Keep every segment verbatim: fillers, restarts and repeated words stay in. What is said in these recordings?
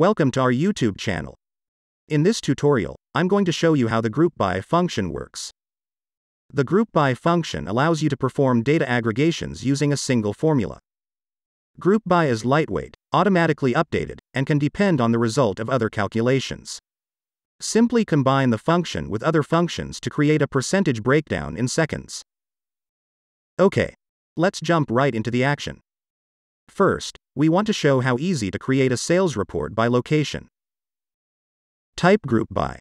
Welcome to our YouTube channel. In this tutorial, I'm going to show you how the group by function works. The group by function allows you to perform data aggregations using a single formula. Group by is lightweight, automatically updated, and can depend on the result of other calculations. Simply combine the function with other functions to create a percentage breakdown in seconds. Okay, let's jump right into the action. First, we want to show how easy to create a sales report by location. Type group by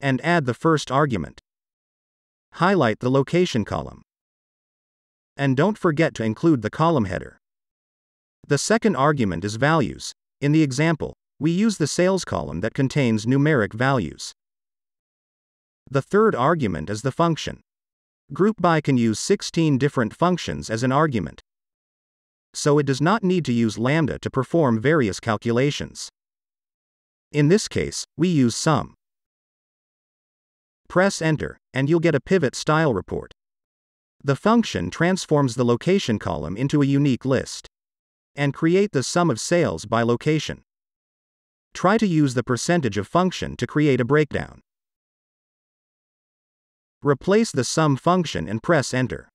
and add the first argument. Highlight the location column. And don't forget to include the column header. The second argument is values. In the example, we use the sales column that contains numeric values. The third argument is the function. Group by can use sixteen different functions as an argument, so it does not need to use lambda to perform various calculations. In this case, we use sum. Press enter, and you'll get a pivot style report. The function transforms the location column into a unique list, and create the sum of sales by location. Try to use the percentage of function to create a breakdown. Replace the sum function and press enter.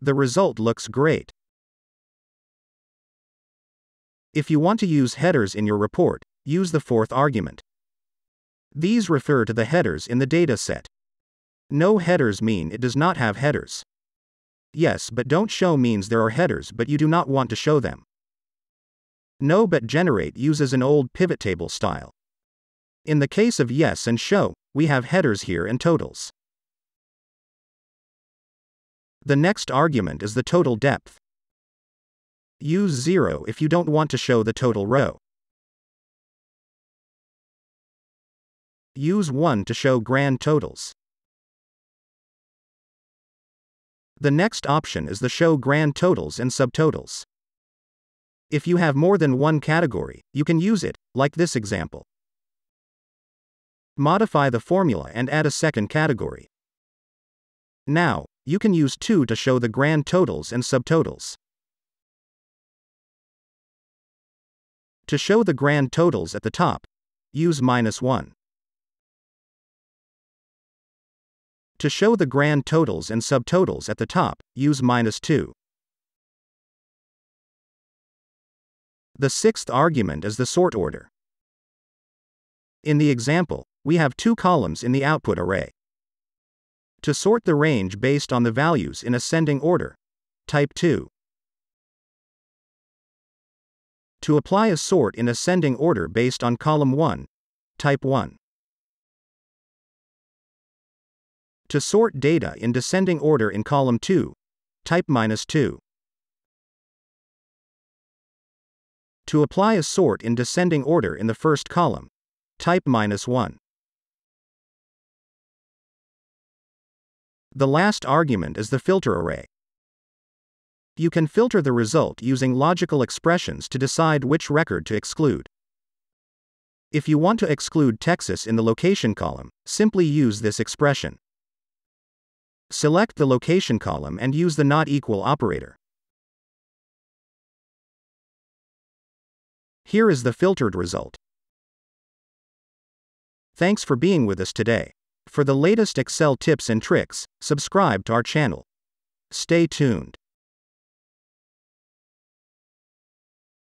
The result looks great. If you want to use headers in your report, use the fourth argument. These refer to the headers in the dataset. No headers mean it does not have headers. Yes but don't show means there are headers but you do not want to show them. No but generate uses an old pivot table style. In the case of yes and show, we have headers here and totals. The next argument is the total depth. Use zero if you don't want to show the total row. Use one to show grand totals. The next option is the show grand totals and subtotals. If you have more than one category, you can use it, like this example. Modify the formula and add a second category. Now, you can use two to show the grand totals and subtotals. To show the grand totals at the top, use minus one. To show the grand totals and subtotals at the top, use minus two. The sixth argument is the sort order. In the example, we have two columns in the output array. To sort the range based on the values in ascending order, type two. To apply a sort in ascending order based on column one, type one. To sort data in descending order in column two, type minus two. To apply a sort in descending order in the first column, type minus one. The last argument is the filter array. You can filter the result using logical expressions to decide which record to exclude. If you want to exclude Texas in the location column, simply use this expression. Select the location column and use the not equal operator. Here is the filtered result. Thanks for being with us today. For the latest Excel tips and tricks, subscribe to our channel. Stay tuned.